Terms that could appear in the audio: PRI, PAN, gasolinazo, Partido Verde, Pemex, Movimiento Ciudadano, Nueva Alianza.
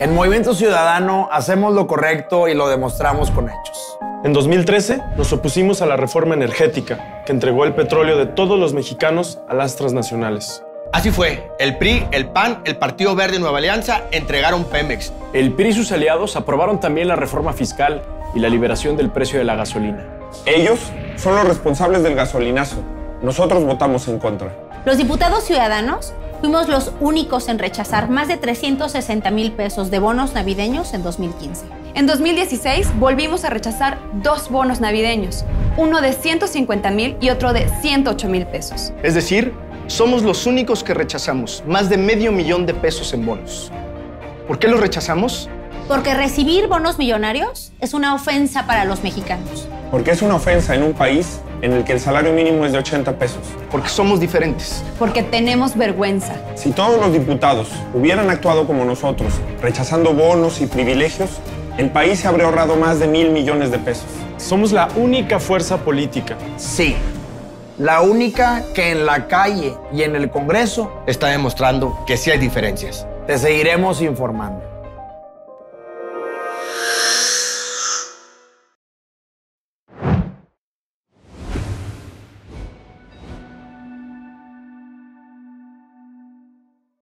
En Movimiento Ciudadano hacemos lo correcto y lo demostramos con hechos. En 2013 nos opusimos a la reforma energética que entregó el petróleo de todos los mexicanos a las transnacionales. Así fue. El PRI, el PAN, el Partido Verde y Nueva Alianza entregaron Pemex. El PRI y sus aliados aprobaron también la reforma fiscal y la liberación del precio de la gasolina. Ellos son los responsables del gasolinazo. Nosotros votamos en contra. Los diputados ciudadanos fuimos los únicos en rechazar más de 360 mil pesos de bonos navideños en 2015. En 2016 volvimos a rechazar dos bonos navideños, uno de 150 mil y otro de 108 mil pesos. Es decir, somos los únicos que rechazamos más de $500,000 de pesos en bonos. ¿Por qué los rechazamos? Porque recibir bonos millonarios es una ofensa para los mexicanos. Porque es una ofensa en un país en el que el salario mínimo es de 80 pesos. Porque somos diferentes. Porque tenemos vergüenza. Si todos los diputados hubieran actuado como nosotros, rechazando bonos y privilegios, el país se habría ahorrado más de $1,000,000,000 de pesos. Somos la única fuerza política. Sí, la única que en la calle y en el Congreso está demostrando que sí hay diferencias. Te seguiremos informando.